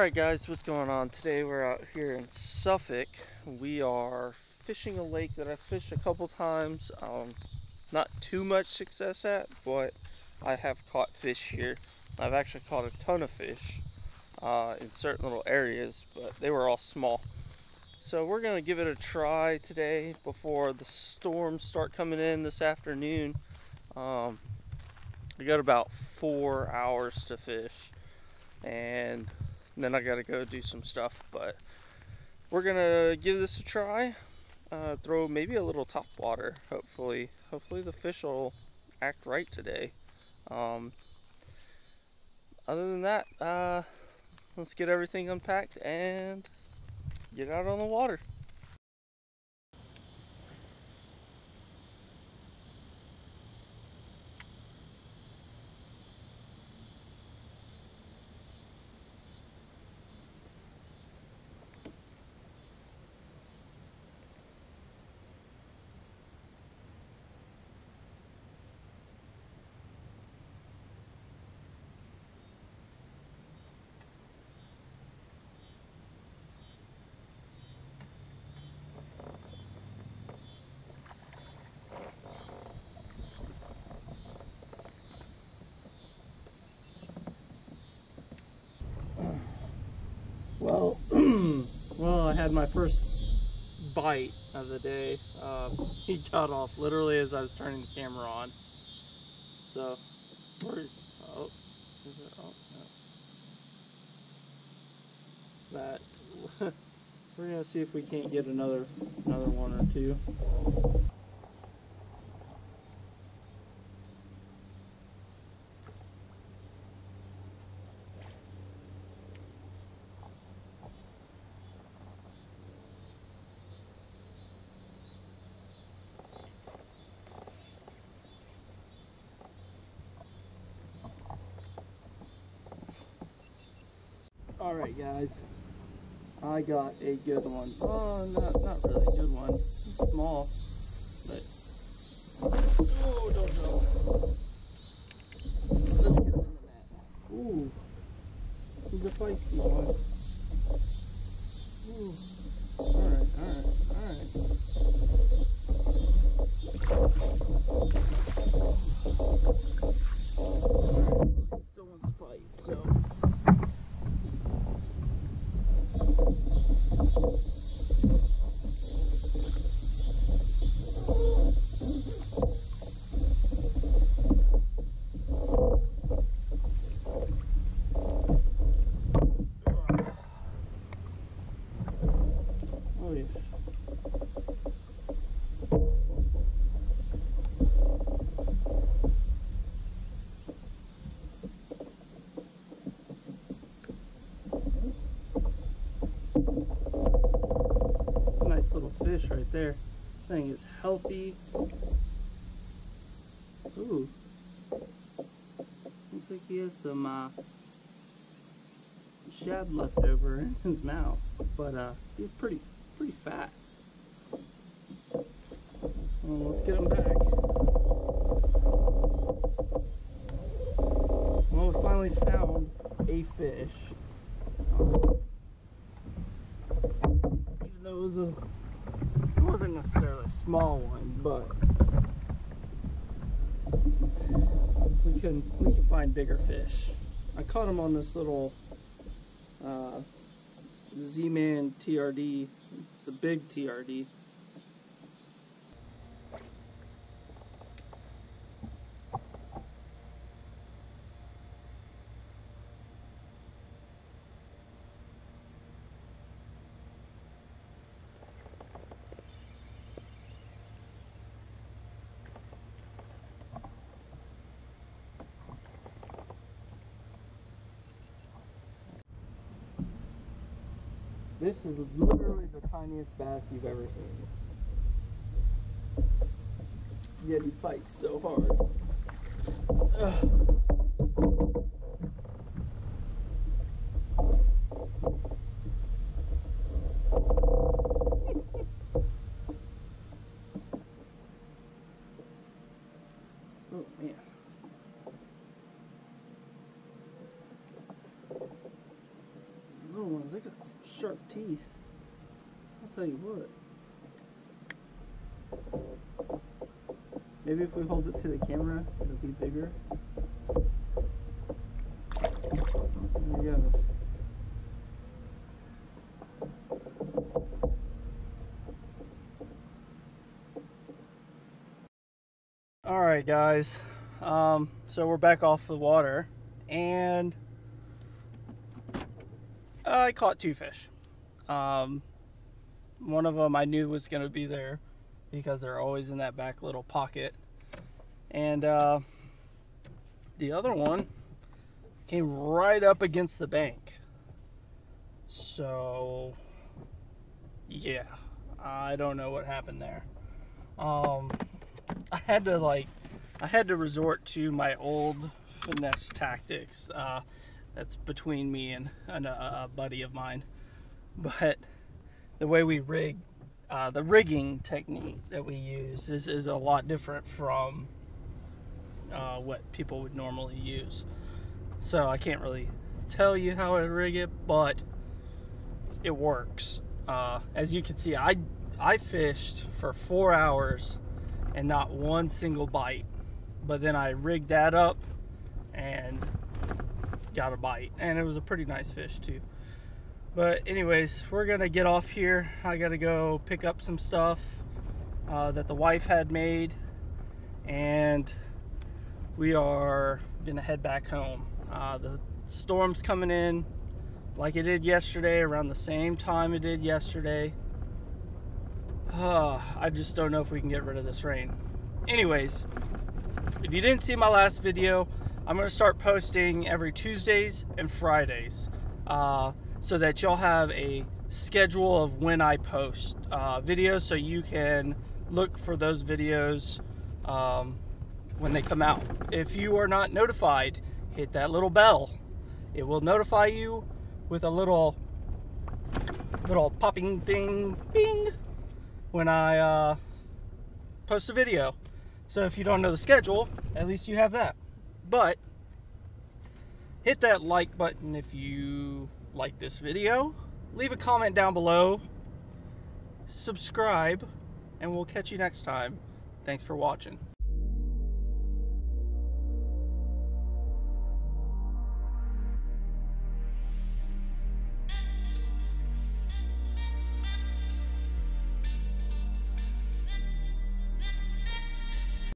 Alright guys, what's going on? Today we're out here in Suffolk. We are fishing a lake that I fished a couple times. Not too much success at, but I have caught fish here. I've actually caught a ton of fish in certain little areas, but they were all small. So we're going to give it a try today before the storms start coming in this afternoon. We got about 4 hours to fish, and then I gotta go do some stuff, but we're gonna give this a try. Throw maybe a little top water. Hopefully the fish will act right today. Other than that, let's get everything unpacked and get out on the water. Well, I had my first bite of the day. He got off literally as I was turning the camera on. So, we're gonna see if we can't get another one or two. Alright guys, I got a good one. Oh, not really a good one. It's small, but... Oh, don't go. Let's get him in the net. Ooh, he's a feisty one. Ooh, alright. He still wants to fight, so... Fish right there. This thing is healthy. Ooh. Looks like he has some shad left over in his mouth. But he's pretty fat. Well, let's get him back. Well, we finally found a fish. Even though it was wasn't necessarily a small one, but we can find bigger fish. I caught him on this little Z-Man TRD, the big TRD. This is literally the tiniest bass you've ever seen. Yet he fights so hard. Ugh. Oh man. because they got some sharp teeth. I'll tell you what. Maybe if we hold it to the camera, it'll be bigger. There it goes. Alright guys, so we're back off the water, and I caught two fish. One of them I knew was going to be there because they're always in that back little pocket, and the other one came right up against the bank. So yeah, I don't know what happened there. I had to resort to my old finesse tactics. That's between me and a buddy of mine. But the way we rig, the rigging technique that we use is a lot different from what people would normally use. So I can't really tell you how I rig it, but it works. As you can see, I fished for 4 hours and not one single bite, but then I rigged that up and got a bite, and it was a pretty nice fish too. But anyways, we're gonna get off here. I gotta go pick up some stuff that the wife had made, and we are gonna head back home. The storm's coming in like it did yesterday, around the same time it did yesterday. I just don't know if we can get rid of this rain. Anyways, if you didn't see my last video, I'm going to start posting every Tuesdays and Fridays, so that y'all have a schedule of when I post videos, so you can look for those videos when they come out. If you are not notified, hit that little bell. It will notify you with a little popping thing, bing, when I post a video. So if you don't know the schedule, at least you have that. But hit that like button if you like this video, leave a comment down below, subscribe, and we'll catch you next time. Thanks for watching.